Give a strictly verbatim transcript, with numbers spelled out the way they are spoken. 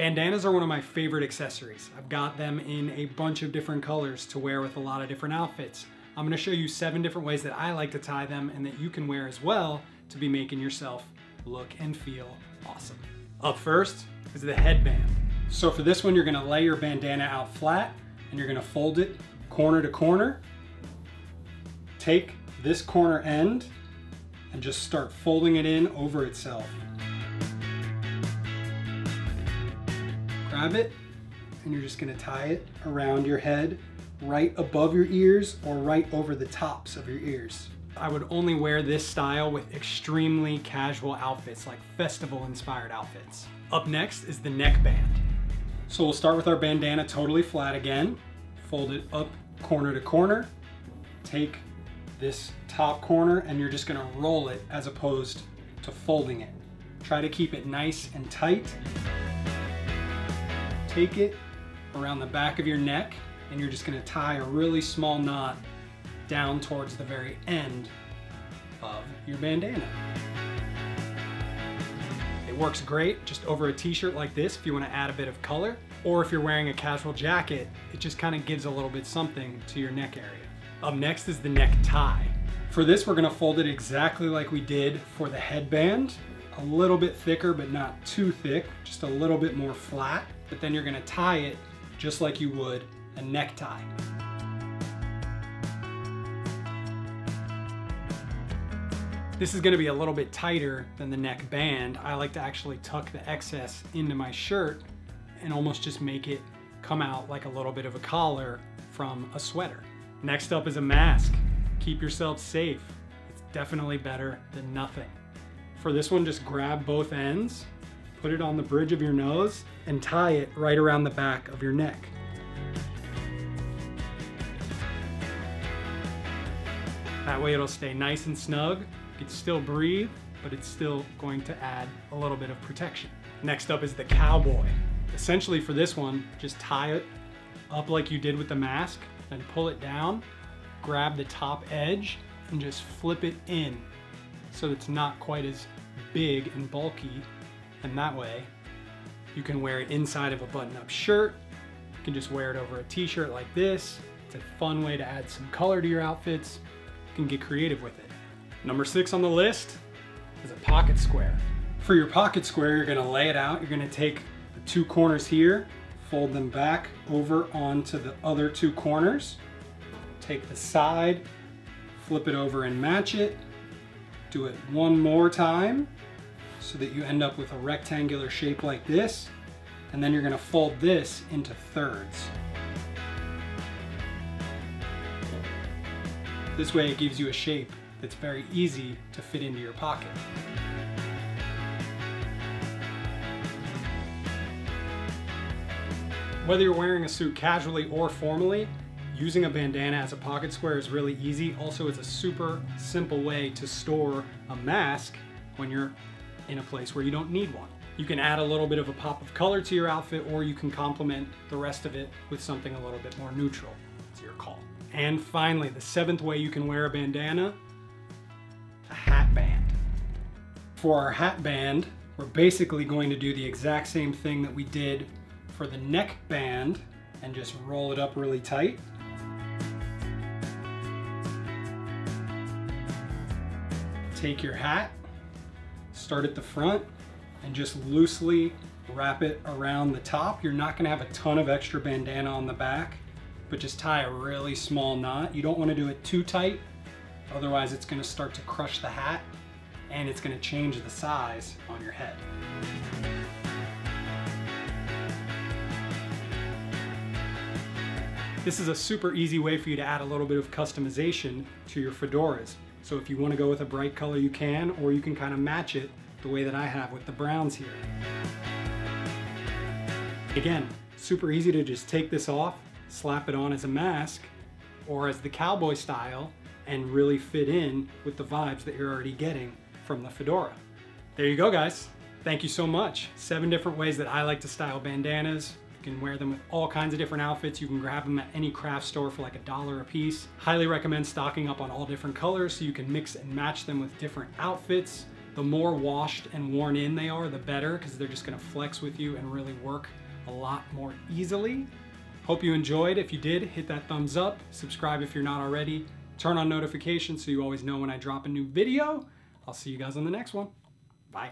Bandanas are one of my favorite accessories. I've got them in a bunch of different colors to wear with a lot of different outfits. I'm going to show you seven different ways that I like to tie them and that you can wear as well to be making yourself look and feel awesome. Up first is the headband. So for this one, you're going to lay your bandana out flat and you're going to fold it corner to corner. Take this corner end and just start folding it in over itself. Grab it and you're just going to tie it around your head, right above your ears or right over the tops of your ears. I would only wear this style with extremely casual outfits, like festival inspired outfits. Up next is the neckband. So we'll start with our bandana totally flat again, fold it up corner to corner, take this top corner and you're just gonna roll it as opposed to folding it. Try to keep it nice and tight. Take it around the back of your neck and you're just gonna tie a really small knot down towards the very end of your bandana. It works great just over a t-shirt like this if you wanna add a bit of color, or if you're wearing a casual jacket, it just kinda gives a little bit something to your neck area. Up next is the necktie. For this, we're gonna fold it exactly like we did for the headband, a little bit thicker, but not too thick, just a little bit more flat, but then you're gonna tie it just like you would a necktie. This is going to be a little bit tighter than the neck band. I like to actually tuck the excess into my shirt and almost just make it come out like a little bit of a collar from a sweater. Next up is a mask. Keep yourself safe. It's definitely better than nothing. For this one, just grab both ends, put it on the bridge of your nose, and tie it right around the back of your neck. That way it'll stay nice and snug. You can still breathe, but it's still going to add a little bit of protection. Next up is the cowboy. Essentially for this one, just tie it up like you did with the mask, then pull it down, grab the top edge, and just flip it in so it's not quite as big and bulky. And that way you can wear it inside of a button-up shirt. You can just wear it over a t-shirt like this. It's a fun way to add some color to your outfits. You can get creative with it. Number six on the list is a pocket square. For your pocket square, you're gonna lay it out. You're gonna take the two corners here, fold them back over onto the other two corners, take the side, flip it over and match it. Do it one more time so that you end up with a rectangular shape like this. And then you're gonna fold this into thirds. This way it gives you a shape that's very easy to fit into your pocket. Whether you're wearing a suit casually or formally, using a bandana as a pocket square is really easy. Also, it's a super simple way to store a mask when you're in a place where you don't need one. You can add a little bit of a pop of color to your outfit, or you can complement the rest of it with something a little bit more neutral. It's your call. And finally, the seventh way you can wear a bandana, a hat band. For our hat band, we're basically going to do the exact same thing that we did for the neck band and just roll it up really tight. Take your hat, start at the front, and just loosely wrap it around the top. You're not gonna have a ton of extra bandana on the back, but just tie a really small knot. You don't want to do it too tight, otherwise it's going to start to crush the hat and it's going to change the size on your head. This is a super easy way for you to add a little bit of customization to your fedoras. So if you want to go with a bright color, you can, or you can kind of match it the way that I have with the browns here. Again, super easy to just take this off, slap it on as a mask or as the cowboy style and really fit in with the vibes that you're already getting from the fedora. There you go, guys. Thank you so much. Seven different ways that I like to style bandanas. You can wear them with all kinds of different outfits. You can grab them at any craft store for like a dollar a piece. Highly recommend stocking up on all different colors so you can mix and match them with different outfits. The more washed and worn in they are, the better, because they're just gonna flex with you and really work a lot more easily. Hope you enjoyed. If you did, hit that thumbs up, subscribe if you're not already, turn on notifications so you always know when I drop a new video. I'll see you guys on the next one. Bye.